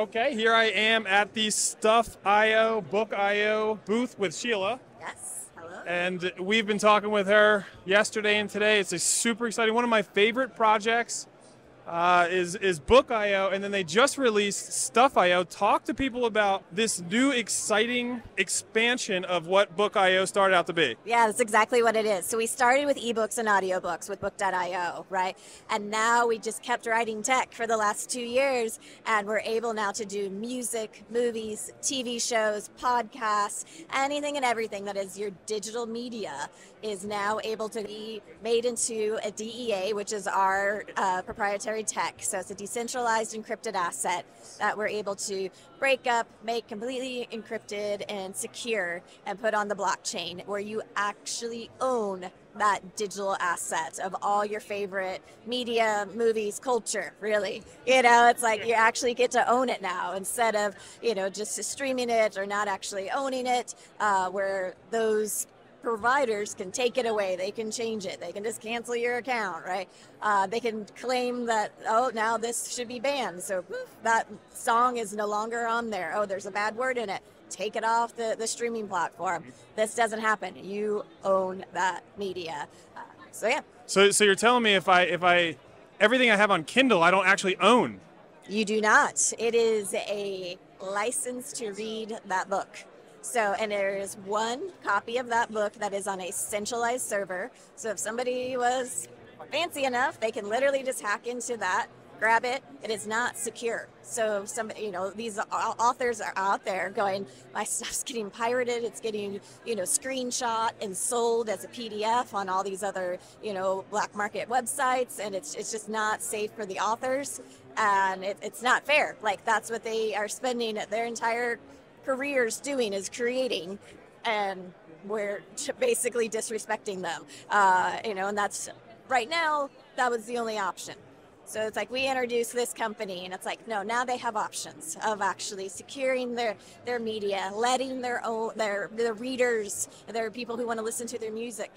Okay, here I am at the Stuff.io, Book.io booth with Sheila. Yes, hello. And we've been talking with her yesterday and today. It's a super exciting, one of my favorite projects is Book.io, and then they just released Stuff.io. Talk to people about this new exciting expansion of what Book.io started out to be. Yeah, that's exactly what it is. So we started with ebooks and audiobooks with Book.io, right? And now we just kept writing tech for the last 2 years, and we're able now to do music, movies, TV shows, podcasts, anything and everything that is your digital media is now able to be made into a DEA, which is our proprietary tech. So it's a decentralized encrypted asset that we're able to break up, make completely encrypted and secure, and put on the blockchain, where you actually own that digital asset of all your favorite media, movies, culture, really. You know, it's like you actually get to own it now instead of, you know, just streaming it or not actually owning it, where those providers can take it away, they can change it, they can just cancel your account, right? They can claim that, oh, now this should be banned, so poof, that song is no longer on there. Oh, there's a bad word in it. Take it off the streaming platform. This doesn't happen. You own that media. So yeah. So you're telling me if I everything I have on Kindle, I don't actually own? You do not. It is a license to read that book. So, and there is one copy of that book that is on a centralized server. So if somebody was fancy enough, they can literally just hack into that, grab it. It is not secure. So some, you know, these authors are out there going, my stuff's getting pirated. It's getting, you know, screenshot and sold as a PDF on all these other, you know, black market websites. And it's just not safe for the authors. And it's not fair. Like, that's what they are spending their entire careers doing, is creating, and we're basically disrespecting them, you know, and that's right now, that was the only option. So it's like, we introduced this company, and it's like, no, now they have options of actually securing their media, letting their own, their readers, their people who want to listen to their music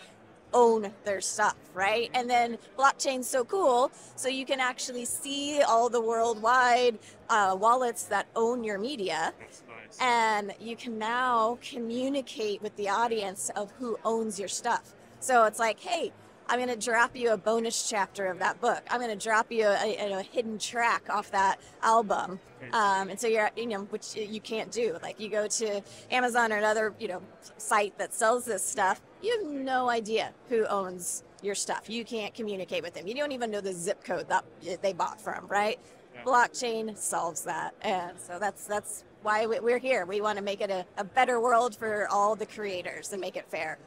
own their stuff, right? And then blockchain's so cool, so you can actually see all the worldwide wallets that own your media. That's nice. And you can now communicate with the audience of who owns your stuff. So it's like, hey, I'm going to drop you a bonus chapter of that book. I'm going to drop you a hidden track off that album. And so you're, you know, which you can't do. Like, you go to Amazon or another, you know, site that sells this stuff, you have no idea who owns your stuff. You can't communicate with them. You don't even know the zip code that they bought from, right? Yeah. Blockchain solves that. And so that's why we're here. We want to make it a better world for all the creators and make it fair.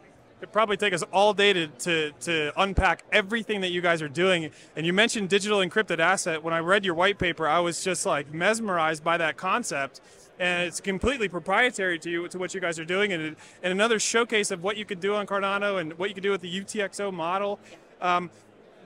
It'd probably take us all day to unpack everything that you guys are doing. And you mentioned digital encrypted asset. When I read your white paper, I was just like mesmerized by that concept. And it's completely proprietary to what you guys are doing. And another showcase of what you could do on Cardano and what you could do with the UTXO model.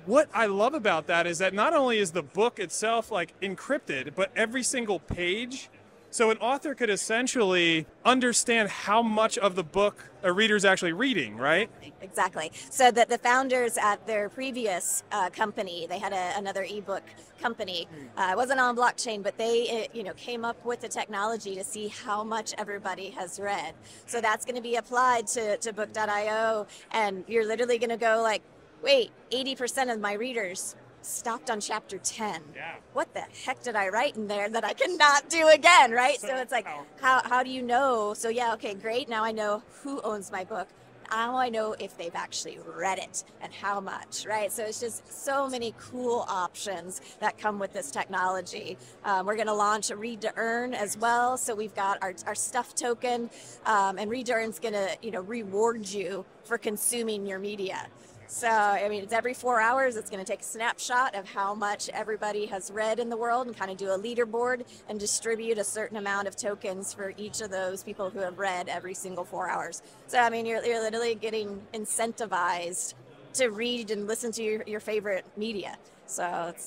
What I love about that is that not only is the book itself like encrypted, but every single page. So an author could essentially understand how much of the book a reader's actually reading, right? Exactly. So that the founders at their previous company, they had another ebook company. It wasn't on blockchain, but they, you know, came up with the technology to see how much everybody has read. So that's going to be applied to Book.io, and you're literally going to go like, wait, 80% of my readers stopped on chapter 10. Yeah. What the heck did I write in there that I cannot do again, right? So it's like, how do you know? So yeah, okay, great. Now I know who owns my book. Now I know if they've actually read it and how much, right? So it's just so many cool options that come with this technology. We're going to launch a Read to Earn as well. So we've got our Stuff token, and Read to Earn's going to, you know, reward you for consuming your media. So, I mean, it's every 4 hours, it's going to take a snapshot of how much everybody has read in the world and kind of do a leaderboard and distribute a certain amount of tokens for each of those people who have read every single 4 hours. So, I mean, you're literally getting incentivized to read and listen to your favorite media. So, I think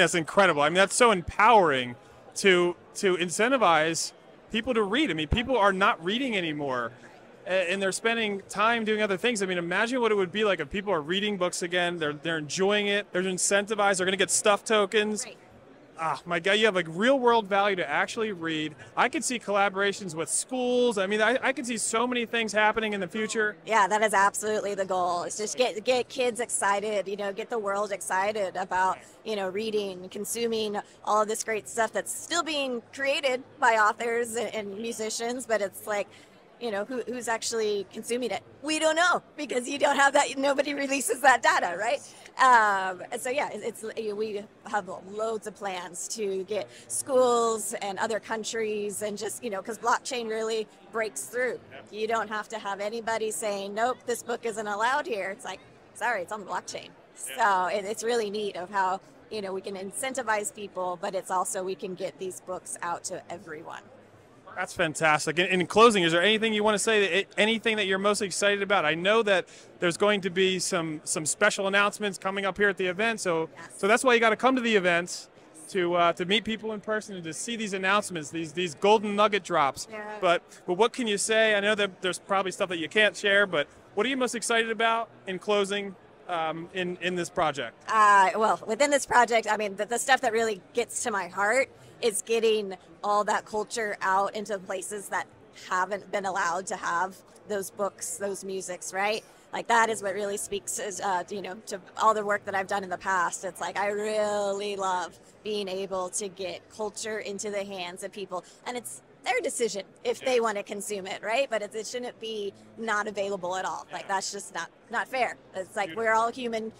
that's incredible. I mean, that's so empowering to incentivize people to read. I mean, people are not reading anymore, and they're spending time doing other things. I mean, imagine what it would be like if people are reading books again, they're enjoying it, they're incentivized, they're going to get Stuff tokens. Right. my God, you have like real world value to actually read. I could see collaborations with schools. I mean, I could see so many things happening in the future. Yeah, that is absolutely the goal. It's just get kids excited, you know, get the world excited about, you know, reading, consuming all of this great stuff that's still being created by authors and musicians, but it's like, you know, who's actually consuming it? We don't know, because you don't have that, nobody releases that data, right? So yeah, we have loads of plans to get schools and other countries, and just, you know, because blockchain really breaks through. Yeah. You don't have to have anybody saying, nope, this book isn't allowed here. It's like, sorry, it's on the blockchain. Yeah. So it's really neat of how, you know, we can incentivize people, but it's also, we can get these books out to everyone. That's fantastic. In closing, is there anything you want to say, anything that you're most excited about? I know that there's going to be some special announcements coming up here at the event, so yes. So that's why you got to come to the events to meet people in person and to see these announcements, these golden nugget drops. Yeah. But what can you say? I know that there's probably stuff that you can't share, but what are you most excited about in closing? In this project? Well, within this project, I mean, the stuff that really gets to my heart is getting all that culture out into places that haven't been allowed to have those books, those musics, right? Like, that is what really speaks, you know, to all the work that I've done in the past. It's like, I really love being able to get culture into the hands of people, and it's their decision if they want to consume it, right? But it shouldn't be not available at all. Like, that's just not fair. It's like, we're all human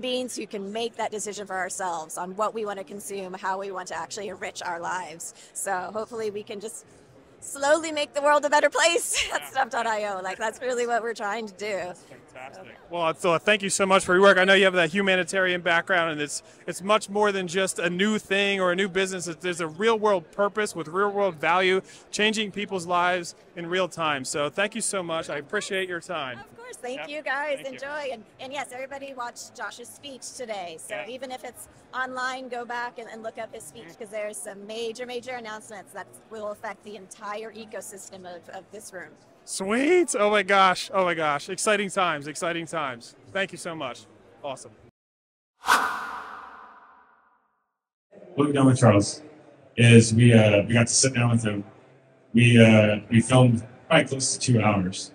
beings who can make that decision for ourselves on what we want to consume, how we want to actually enrich our lives. So hopefully we can just slowly make the world a better place at Stuff.io. Like, that's really what we're trying to do. That's fantastic. So. Well, so thank you so much for your work. I know you have that humanitarian background, and it's much more than just a new thing or a new business. There's a real world purpose with real world value, changing people's lives in real time. So thank you so much. I appreciate your time. Of course. Thank you guys. Enjoy. And yes, everybody watched Josh's speech today. So even if it's online, go back and look up his speech, because there's some major announcements that will affect the entire ecosystem of this room. Sweet. Oh my gosh. Oh my gosh. Exciting times. Exciting times. Thank you so much. Awesome. What we've done with Charles is we got to sit down with him. We filmed probably close to 2 hours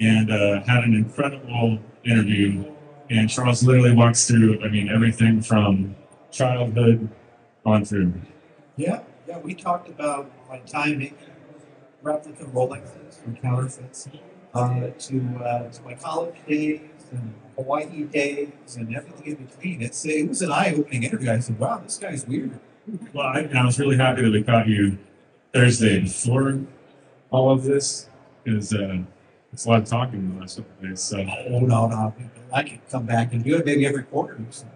and had an incredible interview. And Charles literally walks through, I mean, everything from childhood on through. Yeah, we talked about timing, replica Rolexes and counterfeits, to my college days and Hawaii days and everything in between. It was an eye-opening interview. I said, wow, this guy's weird. Well, I was really happy that we caught you Thursday before all of this, because it's a lot of talking in the last couple of days. So. Oh, no. I can come back and do it maybe every quarter or something.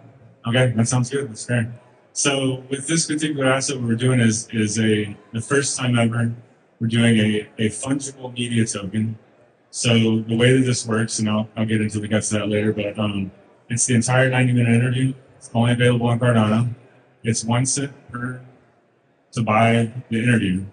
Okay, that sounds good. That's fair. So with this particular asset, what we're doing is the first time ever, we're doing a fungible media token. So the way that this works, and I'll get into the guts of that later, but it's the entire 90-minute interview. It's only available on Cardano. It's 1 cent to buy the interview.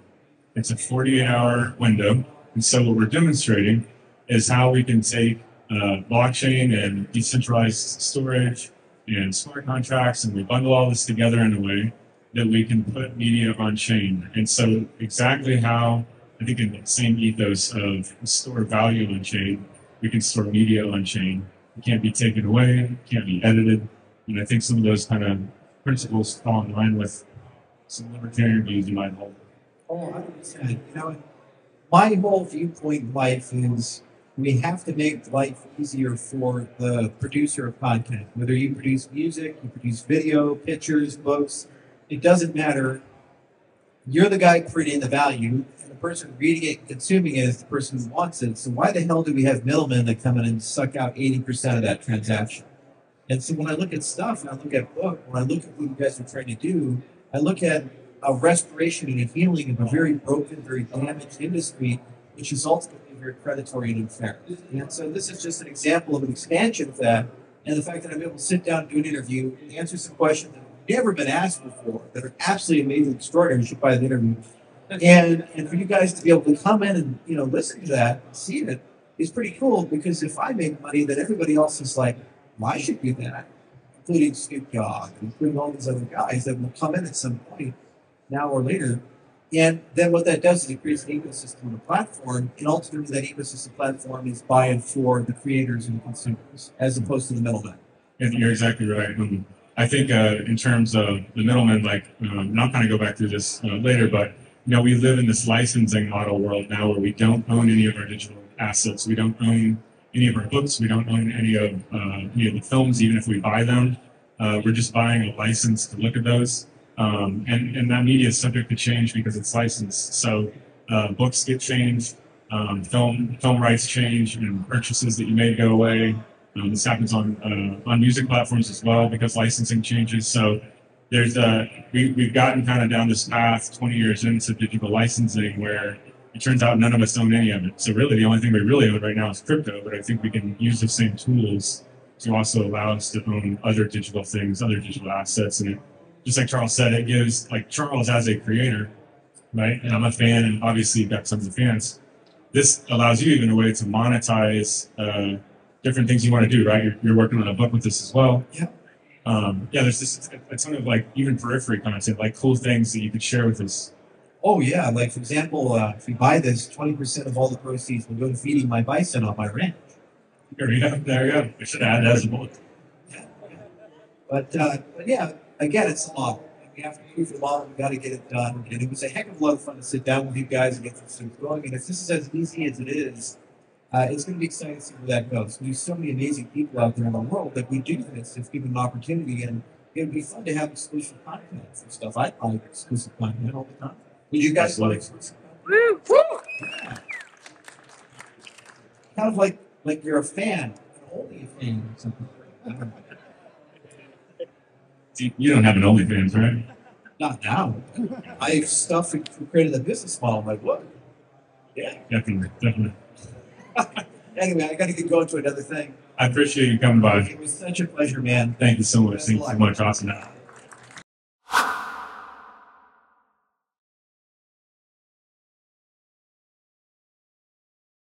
It's a 48-hour window. And so what we're demonstrating is how we can take blockchain and decentralized storage and smart contracts, and we bundle all this together in a way that we can put media on chain. And so exactly how, I think in the same ethos of store value on chain, we can store media on chain. It can't be taken away, it can't be edited. And I think some of those kind of principles fall in line with some libertarian views you might hold. Oh, 100%. You know, my whole viewpoint in life is, we have to make life easier for the producer of content. Whether you produce music, you produce video, pictures, books, it doesn't matter. You're the guy creating the value, and the person reading it and consuming it is the person who wants it. So why the hell do we have middlemen that come in and suck out 80% of that transaction? And so when I look at Stuff, and I look at Book, when I look at what you guys are trying to do, I look at a restoration and a healing of a very broken, very damaged industry, which is ultimately very predatory and unfair. And so this is just an example of an expansion of that, and the fact that I'm able to sit down and do an interview and answer some questions that have never been asked before, that are absolutely amazing, extraordinary, you should buy the interview. And for you guys to be able to come in and, you know, listen to that and see it is pretty cool, because if I make money, then everybody else is like, well, I should do that. including Snoop Dogg, including all these other guys that will come in at some point, now or later. And then what that does is it creates an ecosystem and a platform, and ultimately that ecosystem platform is by and for the creators and consumers, as opposed to the middlemen. Yeah, you're exactly right. I think in terms of the middlemen, like, and I'll kind of go back through this later, but you know, we live in this licensing model world now where we don't own any of our digital assets, we don't own any of our books, we don't own any of the films, even if we buy them. We're just buying a license to look at those. And that media is subject to change because it's licensed. So books get changed, film rights change, and purchases that you made go away. This happens on music platforms as well because licensing changes. So there's we've gotten kind of down this path 20 years into digital licensing where it turns out none of us own any of it. So really the only thing we really own right now is crypto, but I think we can use the same tools to also allow us to own other digital things, other digital assets. And just like Charles said, it gives, like Charles as a creator, right? And I'm a fan, and obviously you've got tons of fans. This allows you even a way to monetize different things you want to do, right? You're working on a book with this as well. Yeah. Yeah, there's just a ton of like even periphery content, like cool things that you could share with us. Oh yeah, like for example, if you buy this, 20% of all the proceeds will go to feeding my bison on my ranch. There we go. There we go. We should add that as a bullet. Yeah. But yeah. Again, it's a model. We have to prove the model. We've got to get it done. And it was a heck of a lot of fun to sit down with you guys and get this thing going. And if this is as easy as it is, it's going to be exciting to see where that goes. There's so many amazing people out there in the world that we do this if given an opportunity. And it would be fun to have exclusive content and stuff. I find exclusive content all the time. Would you guys love exclusive content? Woo! Yeah. Kind of like you're a fan, and only a fan or something. I don't know. You don't have an OnlyFans, right? Not now. I have stuff and created a business model. I'm like, what? Yeah. Definitely, definitely. Anyway, I got to get going to another thing. I appreciate you coming by. It was such a pleasure, man. Thank you so much. Thank you so much. Awesome.